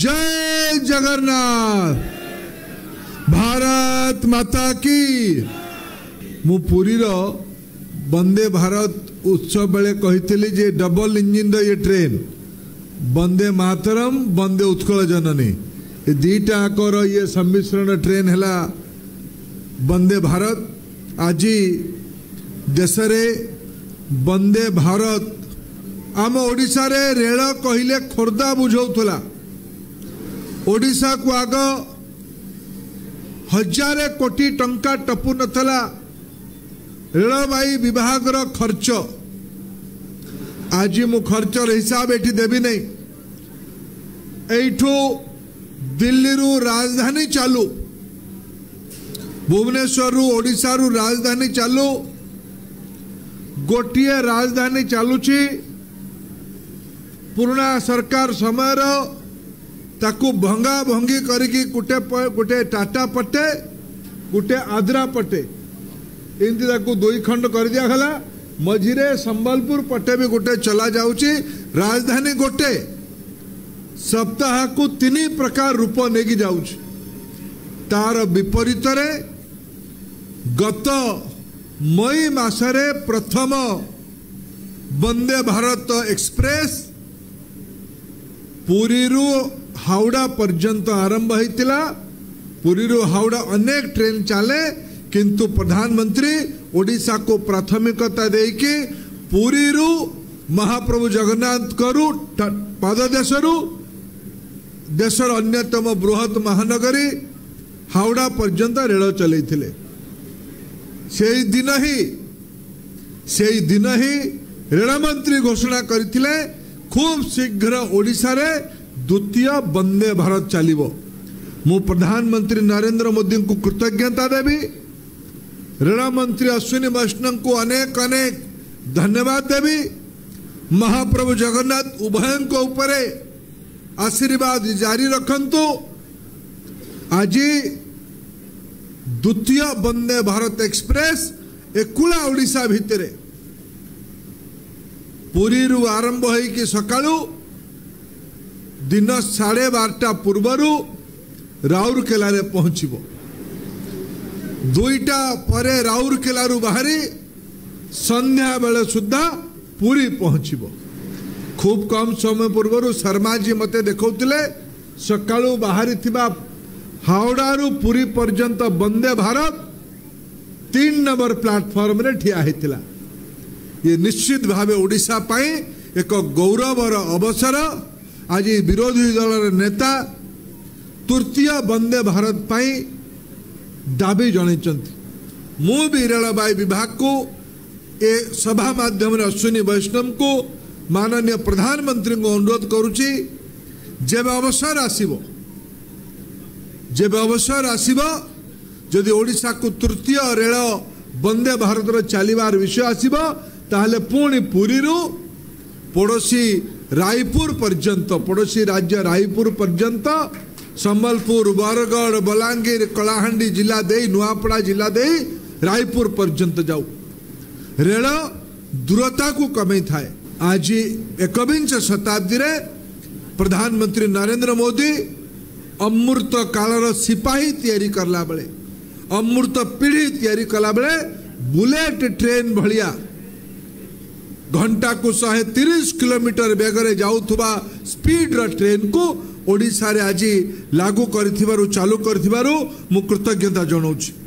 जय जगन्नाथ, भारत माता की। मु पुरी रो वंदे भारत उत्सव बेले कही जे डबल इंजिन ये ट्रेन वंदे मातरम वंदे उत्कल जननी दीटाक ये सम्मिश्रण ट्रेन है वंदे भारत। आज देश वंदे भारत आम ओडिशा रे रेल कहले खोर्धा बुझौला ओडिशा को आग हजारे कोटी टंका टपु नथला रेलवाई विभाग रो खर्च। आज मु खर्च हिसाब एठी देबी नहीं। एठू दिल्ली रु राजधानी चालू, भुवनेश्वर रु ओडिशा रु राजधानी चालू, गोटिए राजधानी चालूची पुराना सरकार समय ताकू भंगा भंगी करी गोटे टाटा पटे गोटे आद्रा पटे एमती दुई खंड कर दिगला। मझीरे संबलपुर पटे भी गोटे चला जाऊँगी राजधानी। गोटे सप्ताह को तीन प्रकार रूप नहीं जाऊँगी। तार विपरीत गत मई मासरे प्रथम वंदे भारत एक्सप्रेस पुरी रु हावड़ा पर्यंत आरंभ होता। पुरी रु हावड़ा अनेक ट्रेन चले किंतु प्रधानमंत्री ओडिशा को प्राथमिकता देके पुरी रु महाप्रभु जगन्नाथ करू पाददेश देशर अन्यतम बृहत महानगरी हावड़ा पर्यंत रेल चलते। से दिन ही रेल मंत्री घोषणा करथिले खूब शीघ्र ओडिशा रे द्वितीय वंदे भारत चलो। मु प्रधानमंत्री नरेंद्र मोदी को कृतज्ञता देवी, रेल मंत्री अश्विनी वैष्णव को अनेक अनेक धन्यवाद देवी, महाप्रभु जगन्नाथ उभयों को उपरे आशीर्वाद जारी रखंतु। आज द्वितीय वंदे भारत एक्सप्रेस एकुला ओडिशा भितरे पुरी रु आरंभ होइकी सकाळू दिन 12:30 पूर्वर राउरकेला पहुँचब। दुईटा पर राउरकेला बाहरी संध्या बेले सुधा पुरी पहुँचब। खूब कम समय पूर्वर शर्माजी मत देखते सकाळू बाहरी थिबा हावड़ा रु पुरी पर्यंत वंदे भारत 3 नंबर प्लेटफॉर्म रे ठिया होता। ये निश्चित भावे ओडिशा पाई एक गौरवर अवसर। आज विरोधी दलर नेता तृतीय वंदे भारत पाई दाबी जनइचंती। मु भी रेलवाई विभाग को ए सभा माध्यम अश्विनी वैष्णव को माननीय प्रधानमंत्री को अनुरोध करुची जेबे अवसर आसीबो जदि ओडिशा को तृतीय रेल वंदे भारत चलिबार विषय आसीबो ताहले पुणी पुरी रु पड़ोसी रायपुर पर्यंत, पड़ोसी राज्य रायपुर पर्यंत, संबलपुर, बरगढ़, बलांगीर, कलाहांडी जिला दे, नुआपड़ा जिला दे रायपुर पर्यंत जाऊ। रेल दूरता को कमे थाए। आज 21 शताब्दी रे प्रधानमंत्री नरेंद्र मोदी अमृत कालर सिपाही तैयारी करला बेले, अमृत पीढ़ी तैयारी कला बेले बुलेट ट्रेन भलिया घंटा को 130 किलोमीटर बेगरे जाऊथुबा स्पीड ट्रेन को ओडिशा रे आज लागू कर चालू कर कृतज्ञता जनाऊँ।